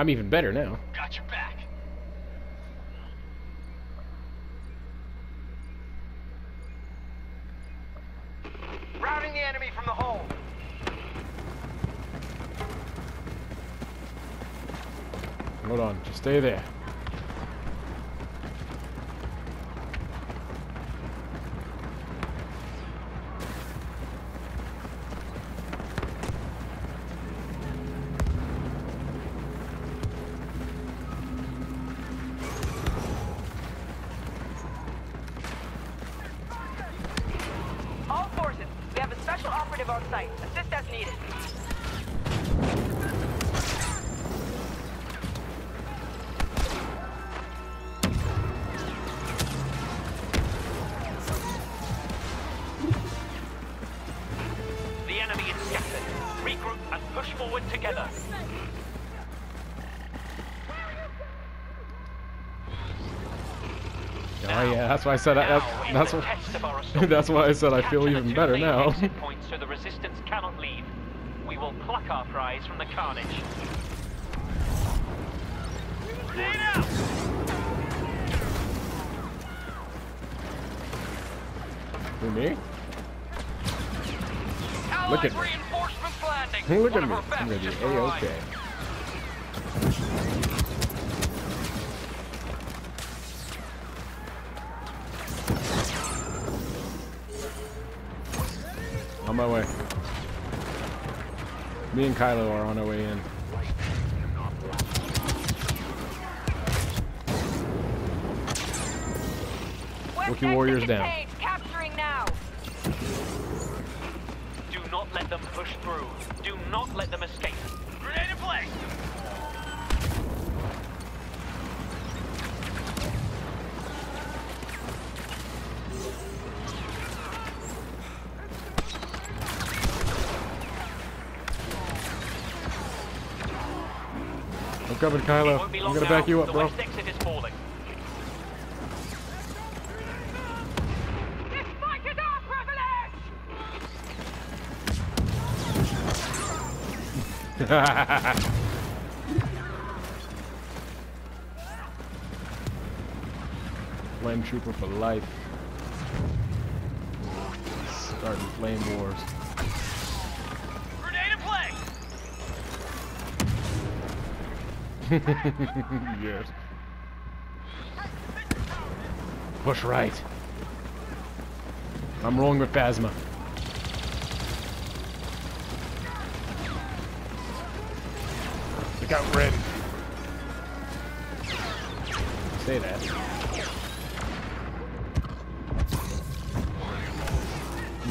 I'm even better now. Got your back. Routing the enemy from the hole. Hold on, just stay there. That's why I said I feel even better now. Points so the resistance cannot leave. We will pluck our prize from the carnage. Who, me? Look at me. Look at me. I'm gonna be A-okay. On my way. Me and Kylo are on our way in. Wookiee warriors down. Capturing now. Do not let them push through. Do not let them escape. Grenade in play. Covered, Kylo. I'm gonna back you up, bro. The west exit is falling. This fight is our privilege. Flame trooper for life. Starting flame wars. Yes. Push right. I'm rolling with Phasma. We got Rin. Say that.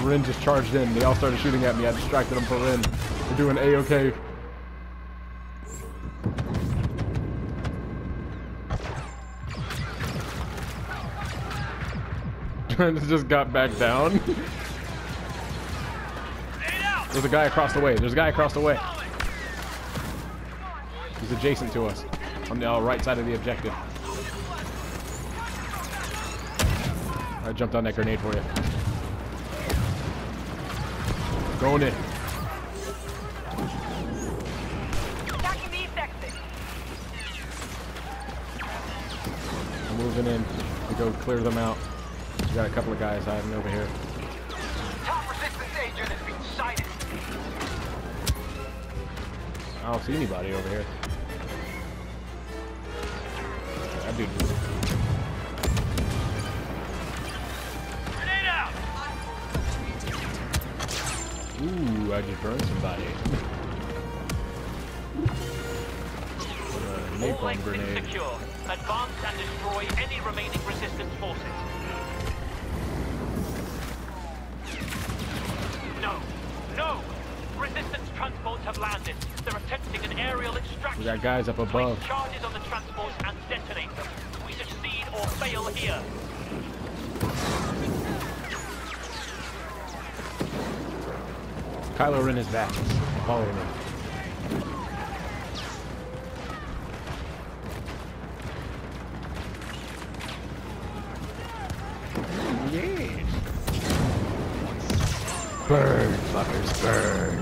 Rin just charged in. They all started shooting at me. I distracted them for Rin. They're doing A-okay. Just got back down. There's a guy across the way. There's a guy across the way. He's adjacent to us. On the right side of the objective. I jumped on that grenade for you. Going in. I'm moving in to go clear them out. We got a couple of guys hiding over here. Top resistance agent has been sighted. I don't see anybody over here. That dude. Grenade out! Ooh, I just burned somebody. Napalm grenade. Advance and destroy any remaining resistance forces. No! Resistance transports have landed. They're attempting an aerial extraction. We got guys up above. Place charges on the transports and detonate them. We succeed or fail here. Kylo Ren is back. Follow him. Burn, fuckers, burn.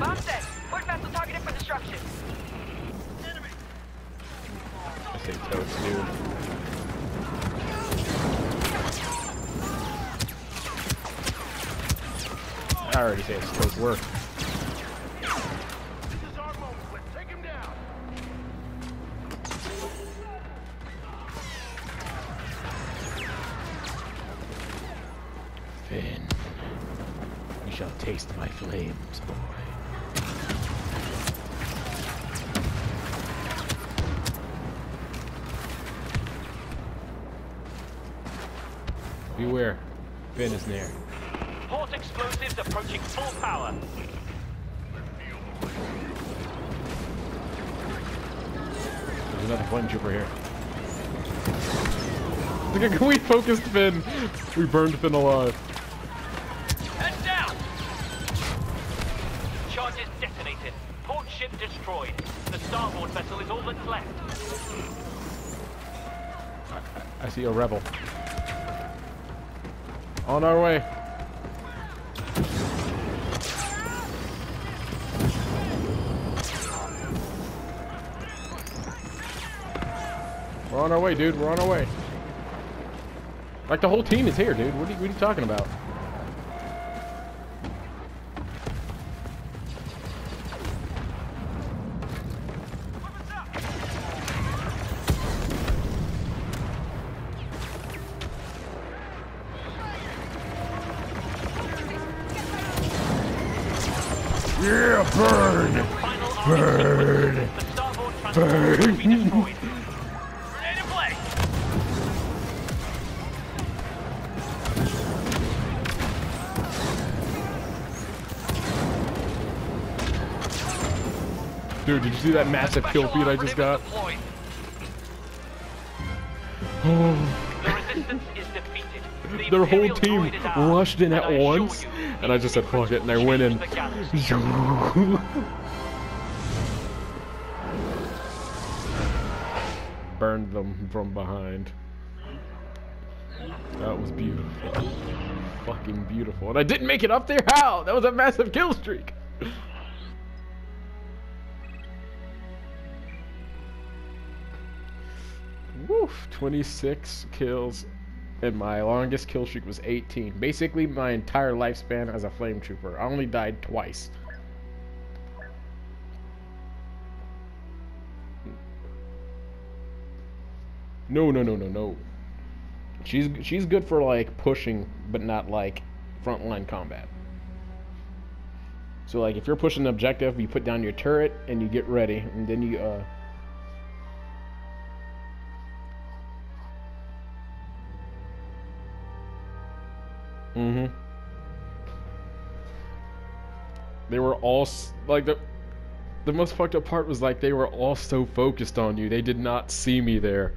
Bomb set. Port vessel targeted for destruction. Enemy. I think that was new. I already say it's close work. This is our moment. Let's take him down. Finn, you shall taste my flames, boy. Beware, Finn is near. Port explosives approaching full power. There's another flame trooper here. Look, we focused Finn. We burned Finn alive. And down. Charges detonated. Port ship destroyed. The starboard vessel is all that's left. I see a rebel. On our way. We're on our way, dude. We're on our way. Like, the whole team is here, dude. What are you talking about? Yeah, burn! Burn! Burn! Dude, did you see that massive kill feed I just got? Oh. The resistance is defeated. Their whole team rushed in at once. And I just said fuck it, and I went in. Burned them from behind. That was beautiful. Fucking beautiful. And I didn't make it up there? How? That was a massive kill streak. Woof. 26 kills. And my longest kill streak was 18. Basically, my entire lifespan as a flame trooper. I only died twice. No. She's good for like pushing, but not like frontline combat. So like if you're pushing an objective, you put down your turret and you get ready, and then you They were all like the most fucked up part was like they were all so focused on you. They did not see me there.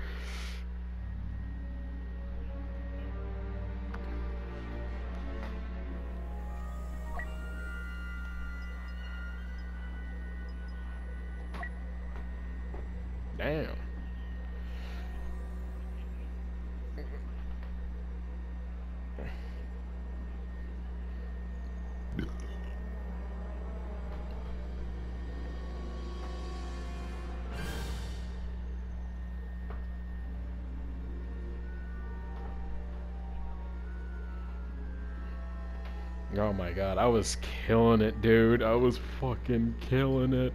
Damn. Oh my god, I was killing it, dude. I was fucking killing it.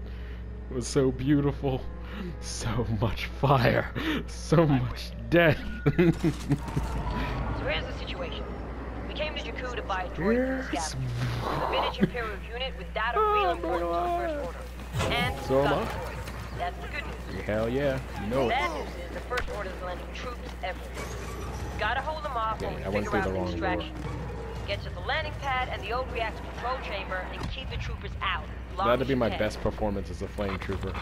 It was so beautiful. So much fire. So much death. So here's the situation. We came to Jakku to buy a droid from the scavengers. A vintage Imperial unit with data real important to the First Order. And so am I. That's the good news. Hell yeah. You know it. The bad news is the First Order's landing troops everywhere. Gotta hold them off when we figure out the distraction. Get to the landing pad and the old reactor control chamber and keep the troopers out. That'd be my best performance as a flame trooper.